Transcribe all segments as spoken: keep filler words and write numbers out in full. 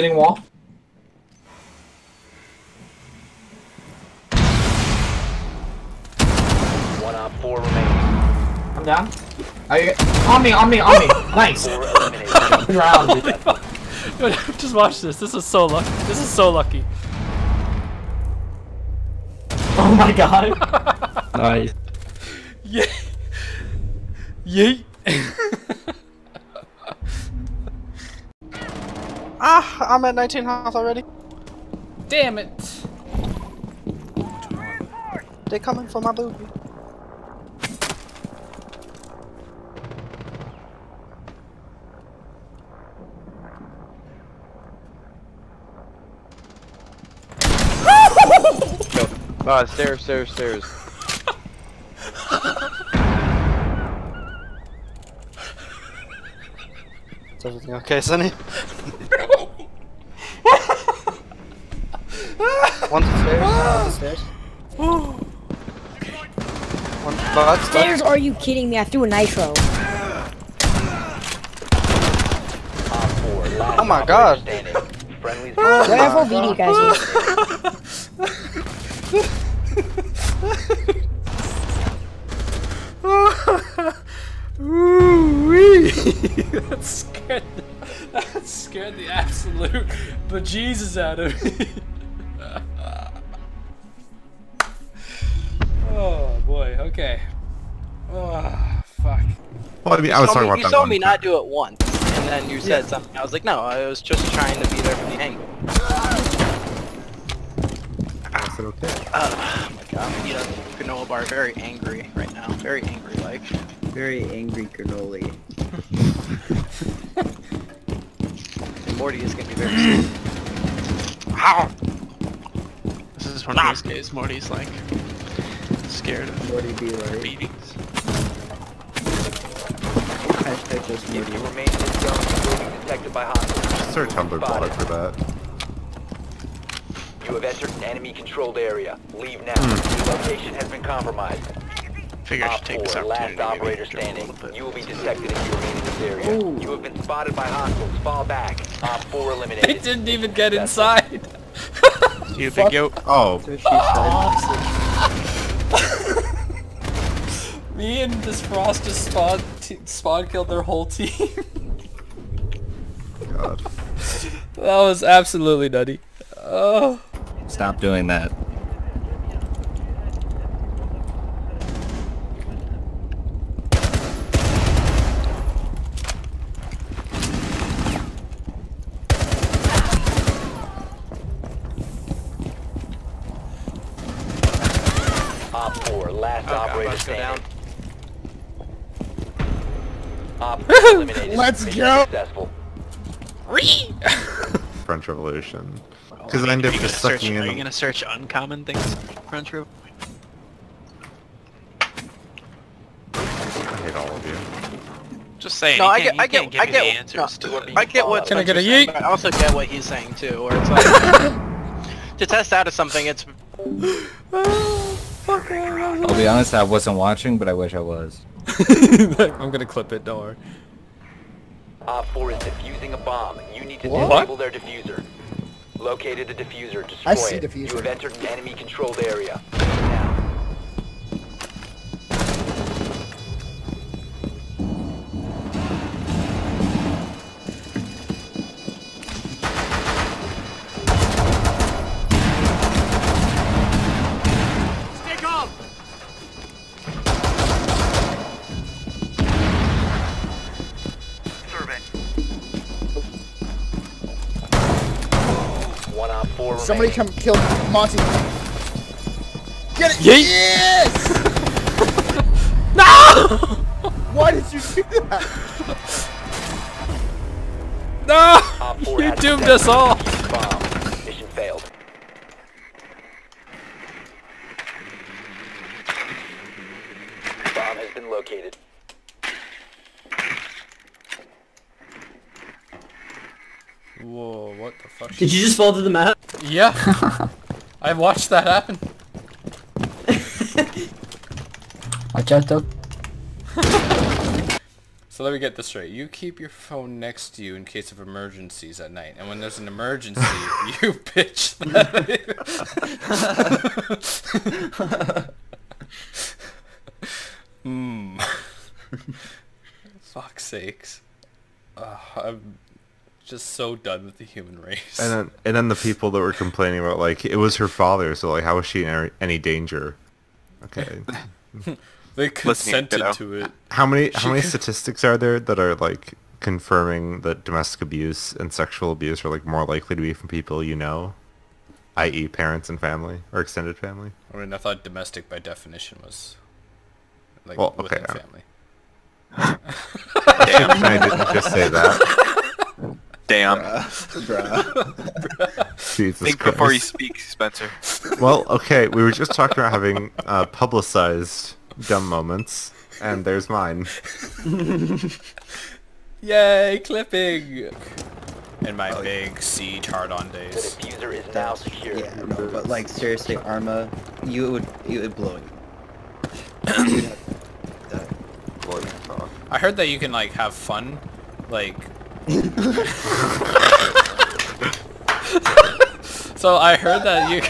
getting wall. One up, four remaining. I'm down. Are you on me? On me? On me? Nice. Round. Dude, just watch this. This is so lucky. This is so lucky. Oh my god. Nice. Yeah. Yeet. Ah, I'm at nineteen health already. Damn it. They're coming for my booby. Ah, stairs, stairs, stairs. Is everything okay, Sonny? One to stairs, one to stairs. One to butt, stairs, are you kidding me? I threw a nitro. Oh my god. What F O V do you guys use? Ooh-wee! That scared the, that scared the absolute bejesus out of me. Oh boy, okay. Oh, fuck. Well, I mean, I was talking about that one. You told me not do it once, and then you said something. I was like, no, I was just trying to be there for the angle. Okay. Uh, oh my god, I'm gonna eat a granola bar. Very angry right now. Very angry, like. Very angry cannoli. And Morty is gonna be very scared. Ow! This is one nah. of those days Morty's like scared of Morty be like beatings. Hashtag just Morty. If you remain in this zone, you will be detected by hostiles. Is there a Tumblr blog for that? You have entered an enemy-controlled area. Leave now. Mm. Your location has been compromised. Figure I should take this opportunity last operator standing. You will be detected if you remain in this area. Ooh. You have been spotted by hostiles. Fall back. Op four eliminated. They didn't even get inside. You think you? Oh. Me and this Frost just spawn spawn killed their whole team. God. That was absolutely nutty. Oh. Stop doing that. Op four, last oh, operator standing. Op four eliminated. Let's go. Successful. French Revolution. Because I end up just sucking in. Are you gonna search uncommon things? Crunch room. I hate all of you. Just saying. No, I get, I get, I get. No, I get what. Can I get a yeet? I also get what he's saying too. Or it's like to test out of something. It's. I'll be honest. I wasn't watching, but I wish I was. I'm gonna clip it. Don't worry. Op four is defusing a bomb. You need to disable their diffuser. Located a diffuser, destroy I see it. Diffuser. You have entered an enemy-controlled area. Now. Stay calm. Somebody come kill Monty. Get it! Yeet. Yes! No! Why did you do that? No! You doomed us all! Bomb. Mission failed. Bomb has been located. Whoa, what the fuck? Did you just fall to the map? Yeah. I watched that happen. Watch out though. So let me get this straight. You keep your phone next to you in case of emergencies at night, and when there's an emergency, you bitch that. Mmm. Fuck's sakes. Uh, I'm just so done with the human race. And then, and then the people that were complaining about, like, it was her father, so, like, how was she in any danger? Okay. They consented Listen, you know. to it. How many how many statistics are there that are, like, confirming that domestic abuse and sexual abuse are, like, more likely to be from people you know, that is parents and family, or extended family? I mean, I thought domestic by definition was, like, well, okay, within family. Damn. I didn't just say that. Damn. Bruh. Bruh. Jesus Think Christ. Before you speak, Spencer. Well, okay, we were just talking about having uh, publicized dumb moments, and there's mine. Yay, clipping! In my oh, big yeah. sea Tardon days. The diffuser is now secure. Yeah, no, but like seriously, Arma, you would you would blow it. I heard that you can like have fun, like. So I heard that you.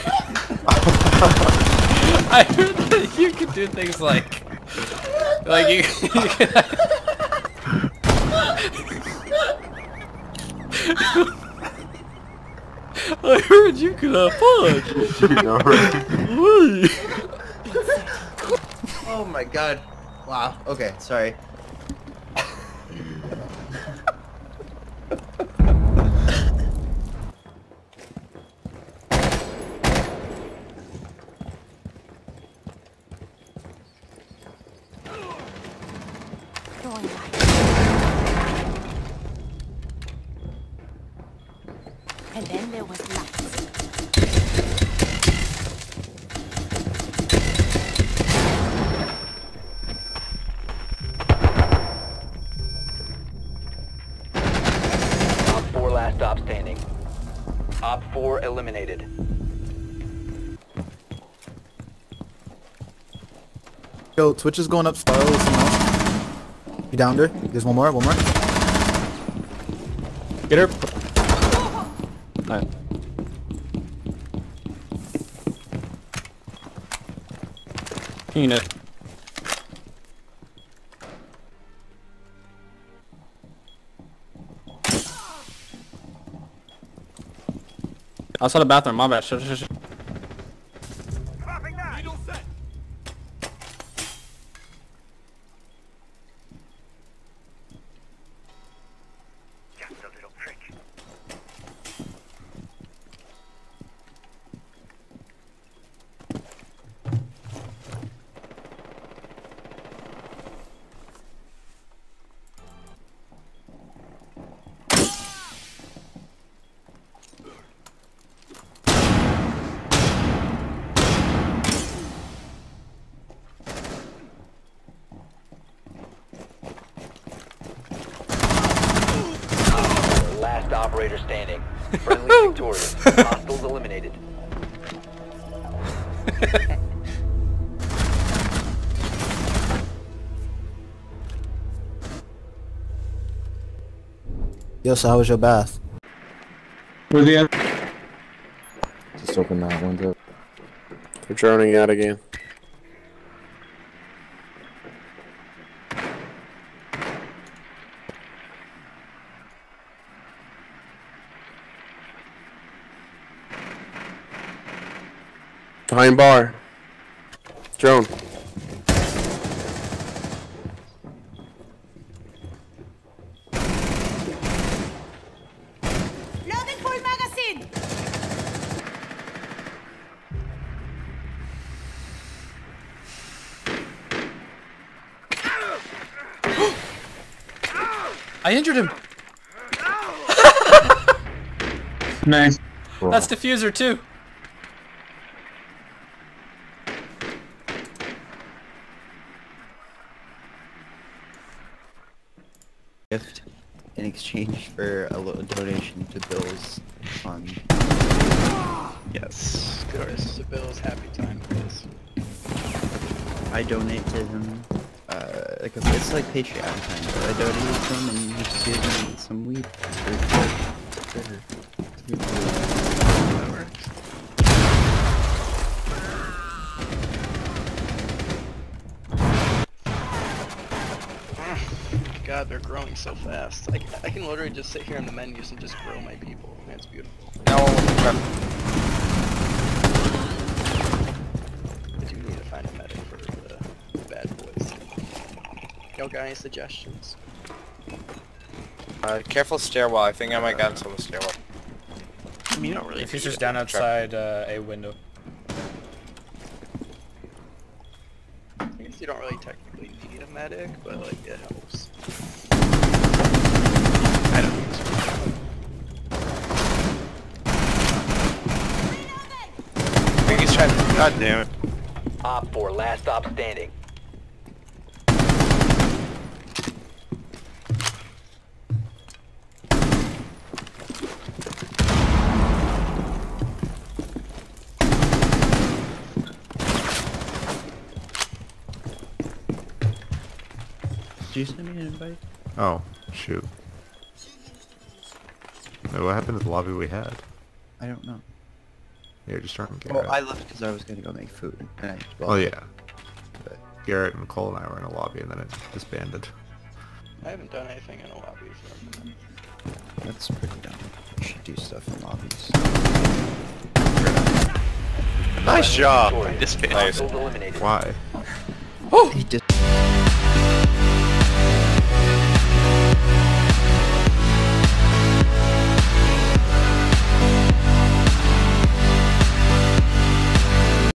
I heard that you can do things like, like you, you can. I heard you could have fun. All right. Oh my god! Wow. Okay. Sorry. And then there was lights. Op four last stop standing. Op four eliminated. Yo, Twitch is going up spirals. You downed her? There's one more, one more. Get her. Alright. Peanut. Outside the bathroom, my bad. Shut, shut, shut. Operator standing. Friendly victorious. Hostiles eliminated. Yo, so how was your bath? Where's the other? Just open that window. They're droning out again. Behind bar. Drone. Loading full magazine. I injured him. Nice. Cool. That's diffuser too. Gift in exchange for a little donation to Bill's fund. Yes, of course. To Bill's happy time, please. I donate to him. Uh, like a, it's like Patreon time, but I donated some and you just give me some weed for, for, for, for that works. God, they're growing so fast. I, I can literally just sit here on the menus and just grow my people. That's beautiful. No, I do need to find a medic for the bad boys. Y'all got any suggestions? Uh, careful stairwell. I think I might got some stairwell. I mean, you don't really. If he's just down outside uh, a window. I guess you don't really technically need a medic, but like it helps. I don't think so. I think he's trying to... God damn it. Op four, last stop standing. Did you send me an invite? Oh, shoot. What happened to the lobby we had? I don't know. Yeah, just starting Garrett. Well, I left because I was going to go make food. And I oh, yeah. But Garrett and Cole and I were in a lobby and then it disbanded. I haven't done anything in a lobby for a minute. That's pretty dumb. You should do stuff in lobbies. Nice job! Disbanded. Why? Oh! He dis